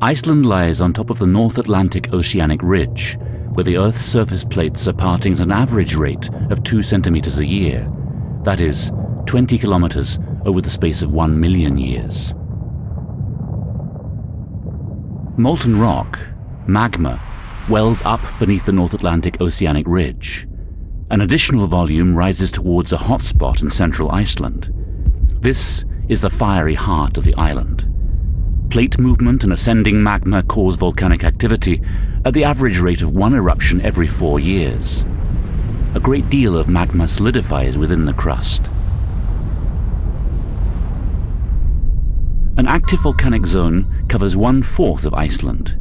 Iceland lies on top of the North Atlantic Oceanic Ridge, where the Earth's surface plates are parting at an average rate of 2 centimeters a year, that is, 20 kilometers over the space of 1 million years. Molten rock, magma, wells up beneath the North Atlantic Oceanic Ridge. An additional volume rises towards a hotspot in central Iceland. This is the fiery heart of the island. Plate movement and ascending magma cause volcanic activity at the average rate of 1 eruption every 4 years. A great deal of magma solidifies within the crust. An active volcanic zone covers 1/4 of Iceland.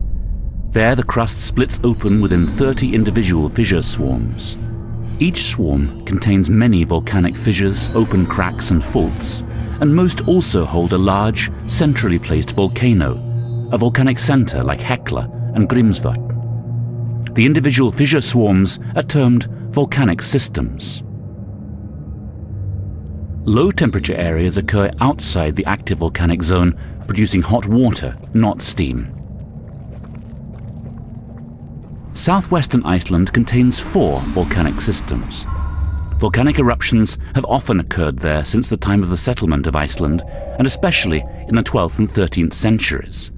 There, the crust splits open within 30 individual fissure swarms. Each swarm contains many volcanic fissures, open cracks and faults, and most also hold a large, centrally placed volcano, a volcanic center like Hekla and Grímsvötn. The individual fissure swarms are termed volcanic systems. Low temperature areas occur outside the active volcanic zone, producing hot water, not steam. Southwestern Iceland contains 4 volcanic systems. Volcanic eruptions have often occurred there since the time of the settlement of Iceland, and especially in the 12th and 13th centuries.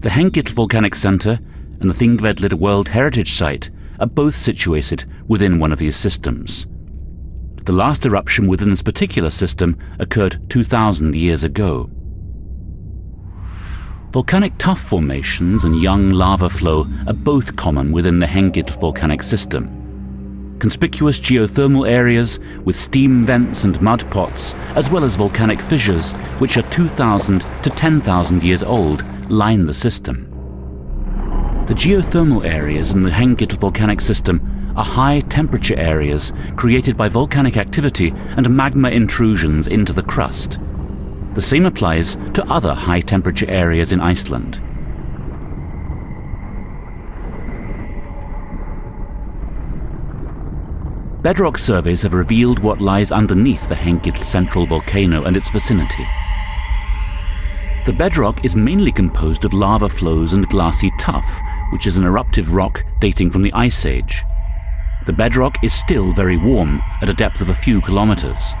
The Hengill Volcanic Center and the Thingvellir World Heritage Site are both situated within one of these systems. The last eruption within this particular system occurred 2,000 years ago. Volcanic tuff formations and young lava flow are both common within the Hengill volcanic system. Conspicuous geothermal areas with steam vents and mud pots, as well as volcanic fissures, which are 2,000 to 10,000 years old, line the system. The geothermal areas in the Hengill volcanic system are high temperature areas created by volcanic activity and magma intrusions into the crust. The same applies to other high-temperature areas in Iceland. Bedrock surveys have revealed what lies underneath the Hengill Central Volcano and its vicinity. The bedrock is mainly composed of lava flows and glassy tuff, which is an eruptive rock dating from the Ice Age. The bedrock is still very warm at a depth of a few kilometers.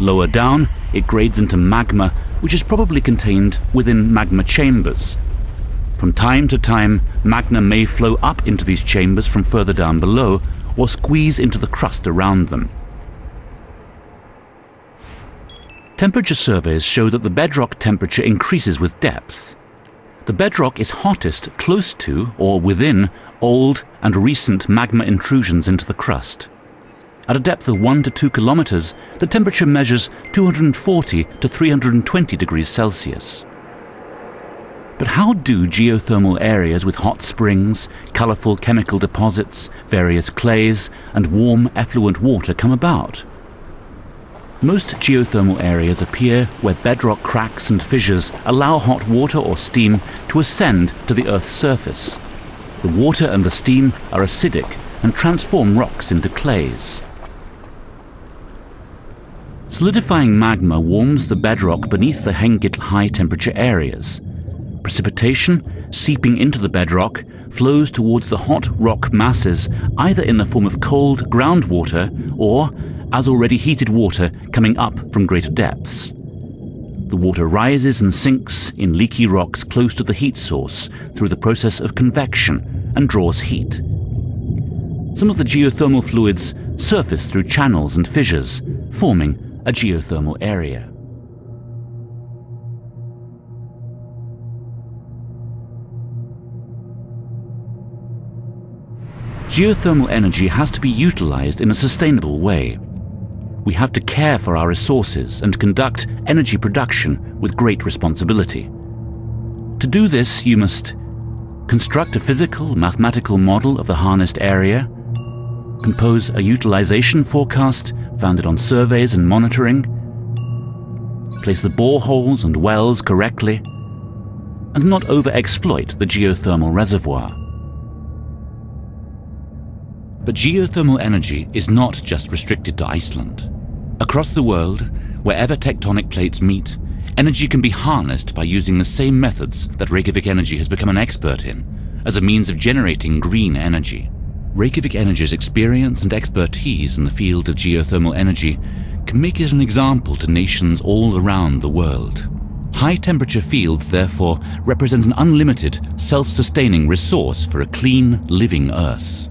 Lower down, it grades into magma, which is probably contained within magma chambers. From time to time, magma may flow up into these chambers from further down below, or squeeze into the crust around them. Temperature surveys show that the bedrock temperature increases with depth. The bedrock is hottest close to, or within, old and recent magma intrusions into the crust. At a depth of 1 to 2 kilometers, the temperature measures 240 to 320 degrees Celsius. But how do geothermal areas with hot springs, colorful chemical deposits, various clays, and warm effluent water come about? Most geothermal areas appear where bedrock cracks and fissures allow hot water or steam to ascend to the Earth's surface. The water and the steam are acidic and transform rocks into clays. Solidifying magma warms the bedrock beneath the Hengill high-temperature areas. Precipitation, seeping into the bedrock, flows towards the hot rock masses, either in the form of cold groundwater or as already heated water coming up from greater depths. The water rises and sinks in leaky rocks close to the heat source through the process of convection and draws heat. Some of the geothermal fluids surface through channels and fissures, forming a geothermal area. Geothermal energy has to be utilized in a sustainable way. We have to care for our resources and conduct energy production with great responsibility. To do this, you must construct a physical, mathematical model of the harnessed area, compose a utilization forecast founded on surveys and monitoring, place the boreholes and wells correctly, and not over-exploit the geothermal reservoir. But geothermal energy is not just restricted to Iceland. Across the world, wherever tectonic plates meet, Energy can be harnessed by using the same methods that Reykjavik Energy has become an expert in as a means of generating green energy. Reykjavik Energy's experience and expertise in the field of geothermal energy can make it an example to nations all around the world. High-temperature fields, therefore, represent an unlimited, self-sustaining resource for a clean, living Earth.